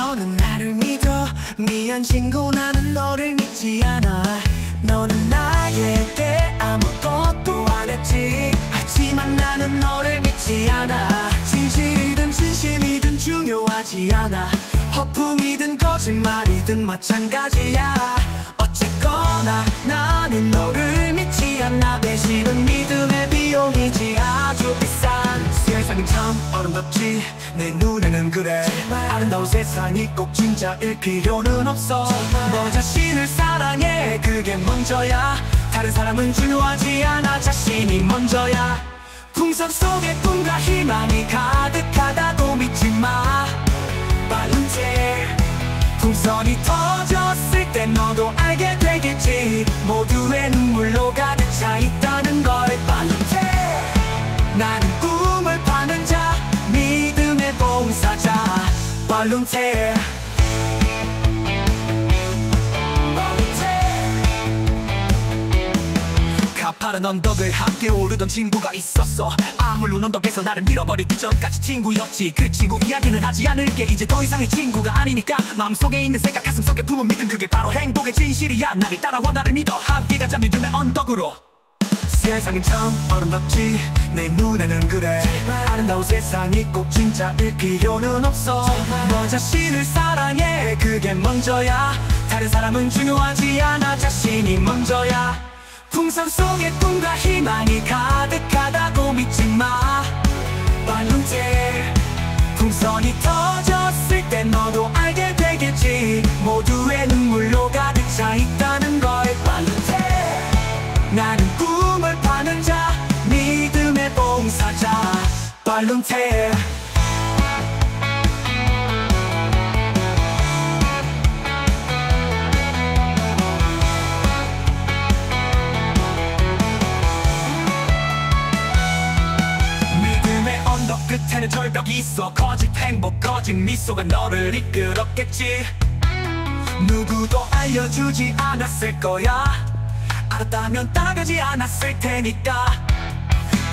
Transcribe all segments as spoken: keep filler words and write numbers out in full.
너는 나를 믿어. 미안 친구, 나는 너를 믿지 않아. 너는 나에 대해 아무것도 안 했지. 하지만 나는 너를 믿지 않아. 진실이든 진심이든 중요하지 않아. 허풍이든 거짓말이든 마찬가지야. 어쨌거나 나는 너를 믿지 않아. 배신은 믿음의 비용이지 아주 비싼. 세상이 참 어름답지 내 눈에는 그래. 제발. 아름다운 세상이 꼭 진짜일 필요는 없어. 제발. 너 자신을 사랑해, 그게 먼저야. 다른 사람은 중요하지 않아, 자신이 먼저야. 풍선 속에 꿈과 희망이 가득하다고 믿지마. Balloon Tear. 풍선이 터졌을 때 너도 알게 되겠지. 모두의 눈물로 가득 차 있다는 걸. Balloon Tear. 나는 꿈을 파는 자, 믿음의 봉사자. Balloon Tear. 가파른 언덕을 함께 오르던 친구가 있었어. 아무런 언덕에서 나를 밀어버리기 전까지 친구였지. 그 친구 이야기는 하지 않을게. 이제 더 이상의 친구가 아니니까. 마음속에 있는 생각, 가슴속에 품은 믿음, 그게 바로 행복의 진실이야. 나를 따라와, 나를 믿어. 함께 가자 믿음의 언덕으로. 세상이 참 어름답지 내 눈에는 그래. 제발. 아름다운 세상이 꼭 진짜일 필요는 없어. 제발. 너 자신을 사랑해, 그게 먼저야. 다른 사람은 중요하지 않아, 자신이 먼저야. 풍선 속에 꿈과 희망이 가득하다고 믿지마. Balloon Tear. 풍선이 터졌을 때 너도 알게 되겠지. 모두의 눈물로 가득 차 있다는 걸. Balloon Tear. 나는 꿈을 파는 자, 믿음의 봉사자. Balloon Tear. 끝에는 절벽이 있어. 거짓 행복, 거짓 미소가 너를 이끌었겠지. 누구도 알려주지 않았을 거야. 알았다면 따라가지 않았을 테니까.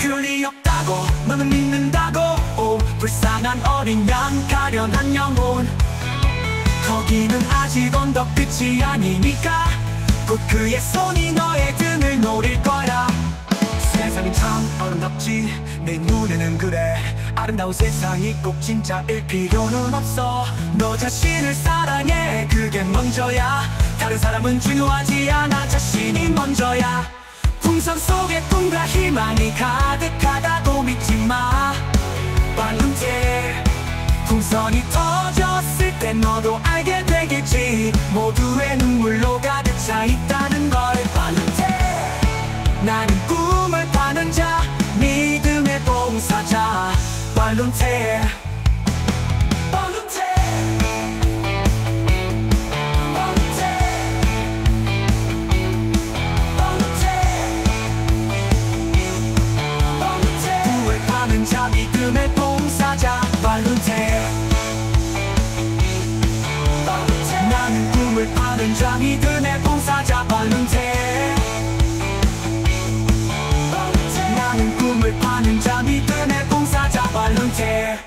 그럴 리 없다고, 너는 믿는다고. 오, 불쌍한 어린 양, 가련한 영혼. 거기는 아직 언덕 끝이 아니니까. 곧 그의 손이 너의 등을 노릴 거야. 세상이 참 어름답지 내 눈에는 그래. 아름다운 세상이 꼭 진짜일 필요는 없어. 너 자신을 사랑해, 그게 먼저야. 다른 사람은 중요하지 않아, 자신이 먼저야. 풍선 속에 꿈과 희망이 가득하다고 믿지마. Balloon Tear. 풍선이 터졌을 때 너도 알게 되겠지. 모두의 눈물로 가득 차 있다는 걸. Balloon Tear. 나는 꿈을 파는 자, 믿음의 봉사자. Balloon Tear. Balloon Tear. Balloon Tear. Balloon Tear. Balloon Tear. 꿈을 파는 자, 믿음의 봉사자. Balloon Tear. Balloon Tear. 나는 꿈을 파는 자, 믿음의 봉사자. Balloon Tear. Balloon Tear. 나는 꿈을 파는 자, 믿음의 봉사자. Balloon Tear.